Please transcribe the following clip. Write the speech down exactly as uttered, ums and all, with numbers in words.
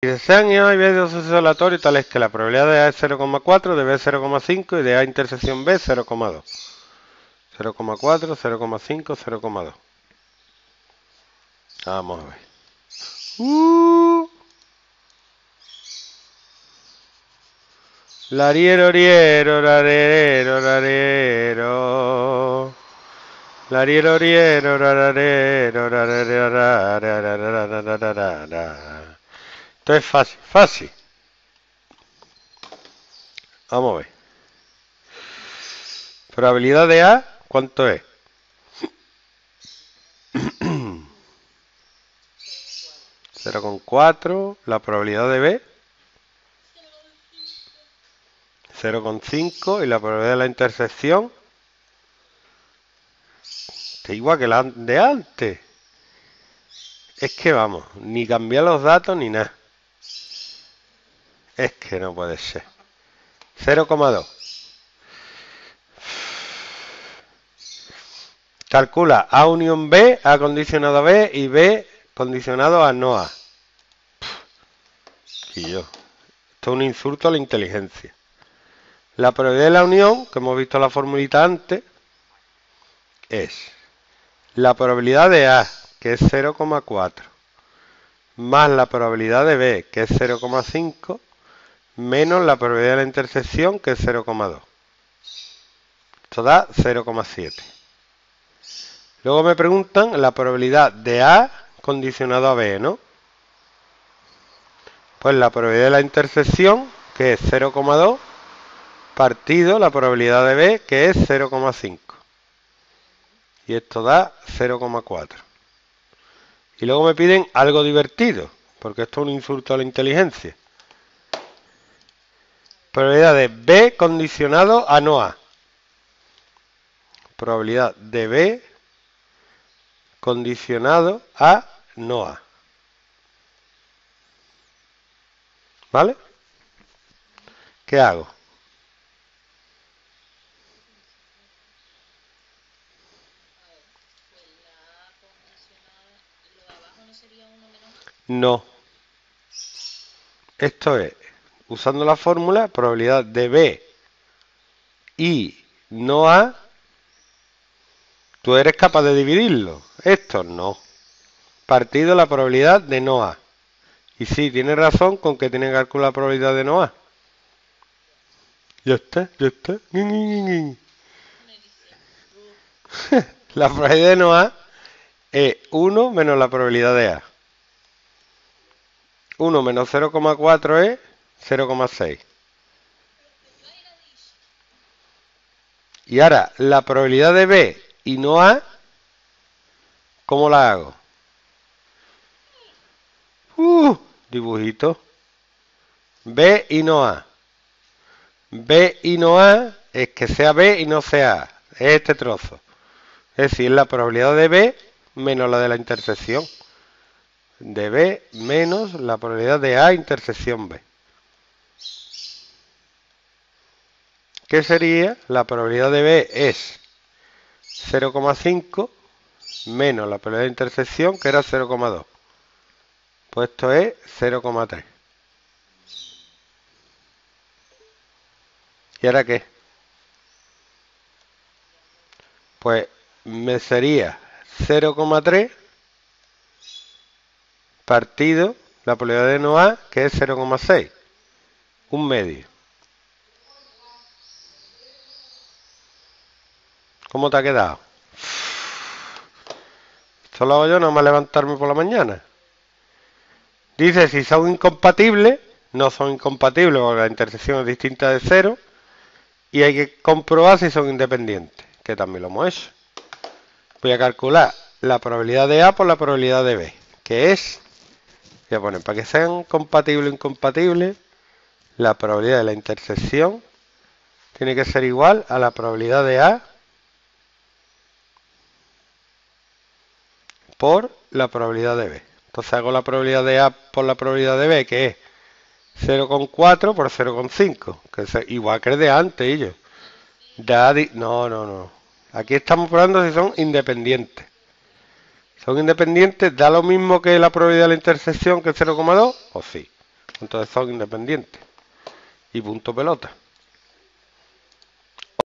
Si desean I A y B de asociación aleatoria tal es que la probabilidad de A es cero coma cuatro, de B es cero coma cinco y de A intersección B es cero coma dos. cero coma cuatro, cero coma cinco, cero coma dos. Vamos a ver. Uh. Lariero, riero, rarero, rarero. Lariero, riero, rarero, rarero, rarero. Esto es fácil, fácil. Vamos a ver. Probabilidad de A, ¿cuánto es? cero coma cuatro. La probabilidad de B, cero coma cinco. Y la probabilidad de la intersección, está igual que la de antes. Es que vamos, ni cambiar los datos ni nada. Es que no puede ser. cero coma dos. Calcula A unión B, A condicionado a B y B condicionado a no A. Y yo. Esto es un insulto a la inteligencia. La probabilidad de la unión, que hemos visto la formulita antes, es la probabilidad de A, que es cero coma cuatro, más la probabilidad de B, que es cero coma cinco, menos la probabilidad de la intersección, que es cero coma dos. Esto da cero coma siete. Luego me preguntan la probabilidad de A condicionado a B, ¿no? Pues la probabilidad de la intersección, que es cero coma dos, partido la probabilidad de B, que es cero coma cinco. Y esto da cero coma cuatro. Y luego me piden algo divertido, porque esto es un insulto a la inteligencia. Probabilidad de B condicionado a no A. Probabilidad de B condicionado a no A. ¿Vale? ¿Qué hago? No. Esto es, usando la fórmula, probabilidad de B y no A, tú eres capaz de dividirlo. Esto no. Partido la probabilidad de no A. Y sí, tienes razón con que tienes que calcular la probabilidad de no A. Ya está, ya está. La probabilidad de no A es uno menos la probabilidad de A. uno menos cero coma cuatro es cero coma seis. Y ahora, la probabilidad de B y no A, ¿cómo la hago? Uh, dibujito. B y no A. B y no A es que sea B y no sea A. Es este trozo. Es decir, la probabilidad de B menos la de la intersección. De B menos la probabilidad de A intersección B. ¿Qué sería? La probabilidad de B es cero coma cinco menos la probabilidad de intersección, que era cero coma dos. Pues esto es cero coma tres. ¿Y ahora qué? Pues me sería cero coma tres partido la probabilidad de no A, que es cero coma seis, un medio. ¿Cómo te ha quedado? Esto lo hago yo nada más levantarme por la mañana. Dice, si son incompatibles, no son incompatibles porque la intersección es distinta de cero, y hay que comprobar si son independientes, que también lo hemos hecho. Voy a calcular la probabilidad de A por la probabilidad de B, que es... Voy a poner, para que sean compatibles o incompatibles, la probabilidad de la intersección tiene que ser igual a la probabilidad de A por la probabilidad de B. Entonces hago la probabilidad de A por la probabilidad de B, que es cero coma cuatro por cero coma cinco, que es igual que el de antes, y yo. No, no, no. Aquí estamos probando si son independientes. Son independientes, da lo mismo que la probabilidad de la intersección, que es cero coma dos, o sí. punto de zog independiente y punto pelota.